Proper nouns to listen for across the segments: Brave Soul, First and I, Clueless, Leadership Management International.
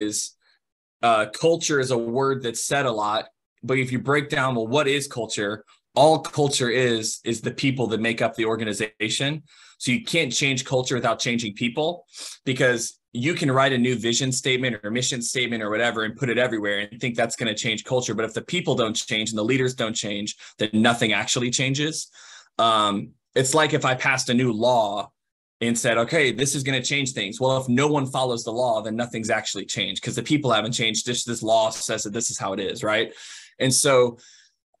is culture is a word that's said a lot, but if you break down, well, what is culture? All culture is the people that make up the organization. So you can't change culture without changing people, because you can write a new vision statement or mission statement or whatever and put it everywhere and think that's going to change culture. But if the people don't change and the leaders don't change, then nothing actually changes. It's like if I passed a new law and said, okay, this is going to change things. Well, if no one follows the law, then nothing's actually changed because the people haven't changed. This law says that this is how it is, right? And so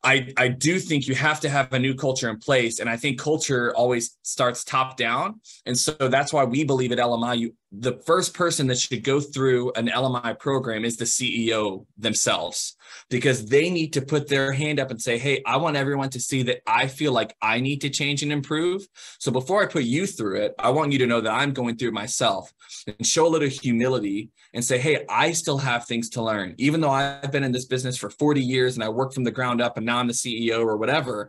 I do think you have to have a new culture in place. And I think culture always starts top down. And so that's why we believe at LMI, the first person that should go through an LMI program is the CEO themselves, because they need to put their hand up and say, hey, I want everyone to see that I feel like I need to change and improve. So before I put you through it, I want you to know that I'm going through it myself, and show a little humility and say, hey, I still have things to learn. Even though I've been in this business for 40 years and I worked from the ground up and now I'm the CEO or whatever,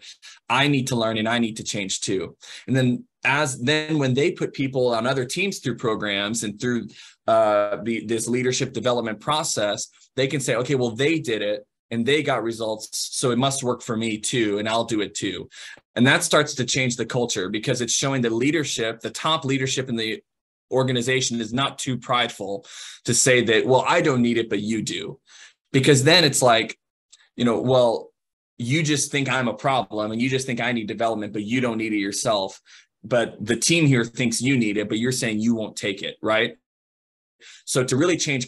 I need to learn and I need to change too. And then when they put people on other teams through programs and through this leadership development process, they can say, okay, well, they did it and they got results, so it must work for me too, and I'll do it too. And that starts to change the culture, because it's showing the leadership, the top leadership in the organization is not too prideful to say that, well, I don't need it, but you do. Because then it's like, well, you just think I'm a problem and you just think I need development, but you don't need it yourself. But the team here thinks you need it, but you're saying you won't take it, right? So to really change